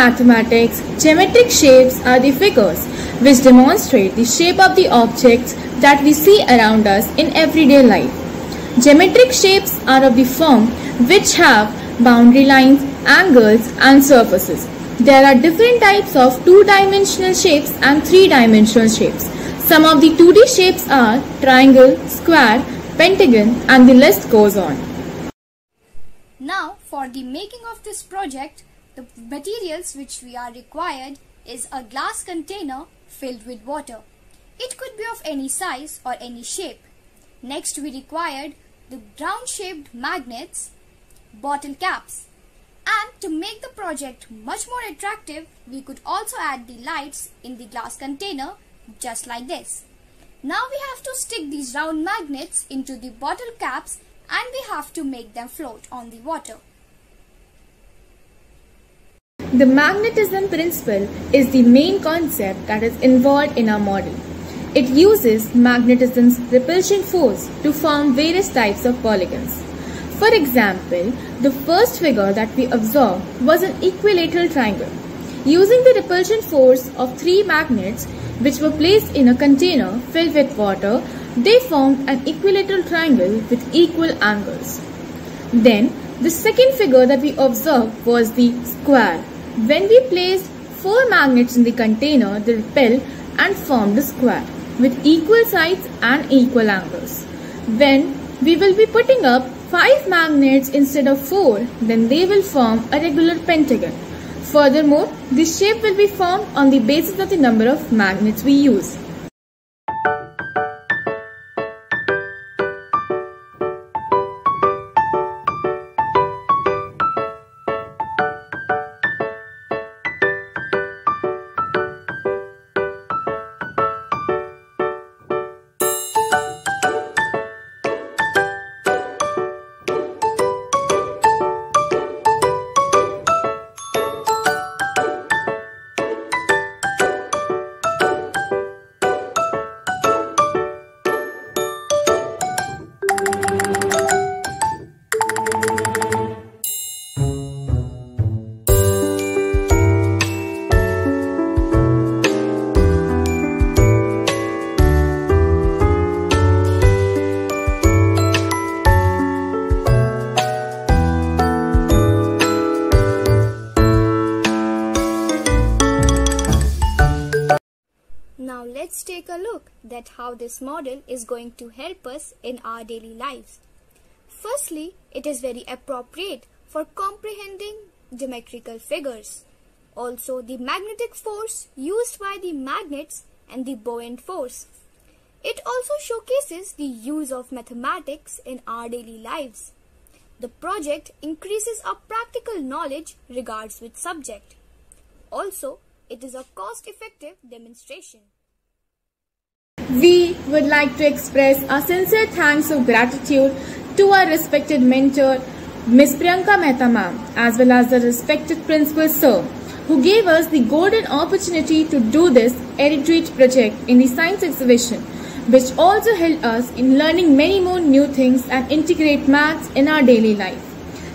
mathematics, geometric shapes are the figures which demonstrate the shape of the objects that we see around us in everyday life. Geometric shapes are of the form which have boundary lines, angles and surfaces. There are different types of two-dimensional shapes and three-dimensional shapes. Some of the 2D shapes are triangle, square, pentagon and the list goes on. Now for the making of this project, the materials which we are required is a glass container filled with water. It could be of any size or any shape. Next we required the round-shaped magnets, bottle caps, and to make the project much more attractive, we could also add the lights in the glass container just like this. Now we have to stick these round magnets into the bottle caps and we have to make them float on the water. The magnetism principle is the main concept that is involved in our model. It uses magnetism's repulsion force to form various types of polygons. For example, the first figure that we observed was an equilateral triangle. Using the repulsion force of three magnets which were placed in a container filled with water, they formed an equilateral triangle with equal angles. Then, the second figure that we observed was the square. When we placed four magnets in the container, they repelled and formed a square with equal sides and equal angles. When we will be putting up five magnets instead of four, then they will form a regular pentagon. Furthermore, this shape will be formed on the basis of the number of magnets we use. Now let's take a look at how this model is going to help us in our daily lives. Firstly, it is very appropriate for comprehending geometrical figures. Also, the magnetic force used by the magnets and the buoyant force. It also showcases the use of mathematics in our daily lives. The project increases our practical knowledge regards with subject. Also, it is a cost-effective demonstration. We would like to express our sincere thanks of gratitude to our respected mentor, Ms. Priyanka Mehta ma'am, as well as the respected principal sir, who gave us the golden opportunity to do this heritage project in the science exhibition, which also helped us in learning many more new things and integrate maths in our daily life.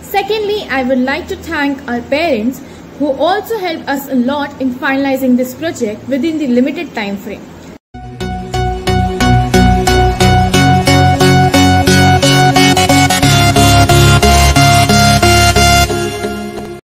Secondly, I would like to thank our parents who also helped us a lot in finalizing this project within the limited time frame.